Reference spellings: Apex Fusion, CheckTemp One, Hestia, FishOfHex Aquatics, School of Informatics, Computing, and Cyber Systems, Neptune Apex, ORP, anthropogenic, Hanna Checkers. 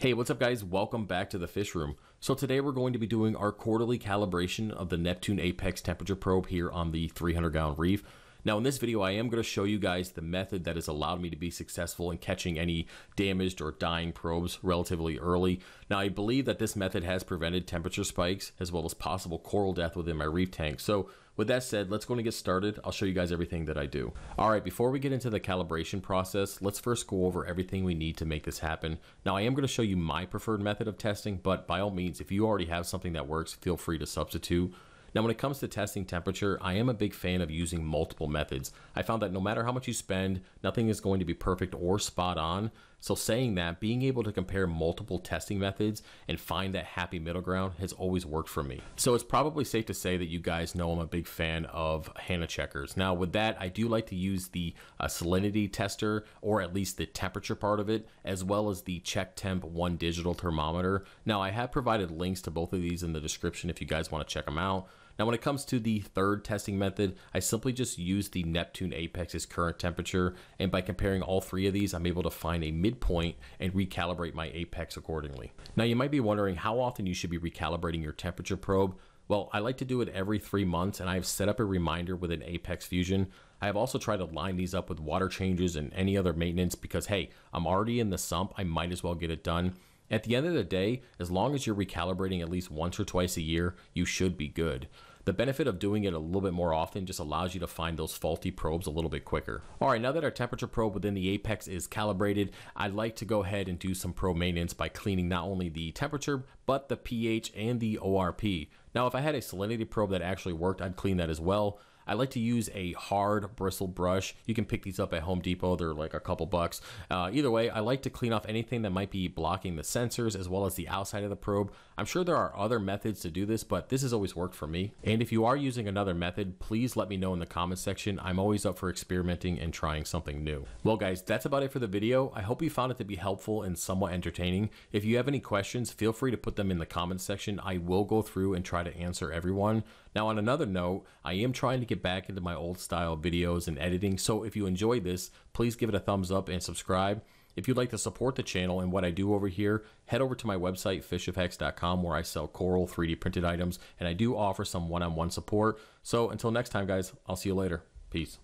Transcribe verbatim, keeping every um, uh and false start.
Hey, what's up guys? Welcome back to the fish room. So today we're going to be doing our quarterly calibration of the Neptune Apex temperature probe here on the three hundred gallon reef. Now in this video, I am going to show you guys the method that has allowed me to be successful in catching any damaged or dying probes relatively early. Now I believe that this method has prevented temperature spikes as well as possible coral death within my reef tank. So with that said, let's go and get started. I'll show you guys everything that I do. All right, before we get into the calibration process, let's first go over everything we need to make this happen. Now I am going to show you my preferred method of testing, but by all means, if you already have something that works, feel free to substitute. Now, when it comes to testing temperature, I am a big fan of using multiple methods. I found that no matter how much you spend, nothing is going to be perfect or spot on. So saying that, being able to compare multiple testing methods and find that happy middle ground has always worked for me. So it's probably safe to say that you guys know I'm a big fan of Hanna Checkers. Now with that, I do like to use the uh, salinity tester, or at least the temperature part of it, as well as the CheckTemp One digital thermometer. Now I have provided links to both of these in the description if you guys want to check them out. Now when it comes to the third testing method, I simply just use the Neptune Apex's current temperature, and by comparing all three of these, I'm able to find a midpoint and recalibrate my Apex accordingly. Now you might be wondering how often you should be recalibrating your temperature probe. Well, I like to do it every three months, and I have set up a reminder with an Apex Fusion. I have also tried to line these up with water changes and any other maintenance because hey, I'm already in the sump, I might as well get it done. At the end of the day, as long as you're recalibrating at least once or twice a year, you should be good. The benefit of doing it a little bit more often just allows you to find those faulty probes a little bit quicker. All right, now that our temperature probe within the Apex is calibrated, I'd like to go ahead and do some probe maintenance by cleaning not only the temperature, but the pH and the O R P. Now, if I had a salinity probe that actually worked, I'd clean that as well. I like to use a hard bristle brush. You can pick these up at Home Depot. They're like a couple bucks. Uh, either way, I like to clean off anything that might be blocking the sensors as well as the outside of the probe. I'm sure there are other methods to do this, but this has always worked for me. And if you are using another method, please let me know in the comments section. I'm always up for experimenting and trying something new. Well guys, that's about it for the video. I hope you found it to be helpful and somewhat entertaining. If you have any questions, feel free to put them in the comments section. I will go through and try to answer everyone. Now on another note, I am trying to get back into my old style videos and editing, so if you enjoyed this, please give it a thumbs up and subscribe. If you'd like to support the channel and what I do over here, head over to my website, fish of hex dot com, where I sell coral three D printed items, and I do offer some one-on-one support. So until next time guys, I'll see you later. Peace.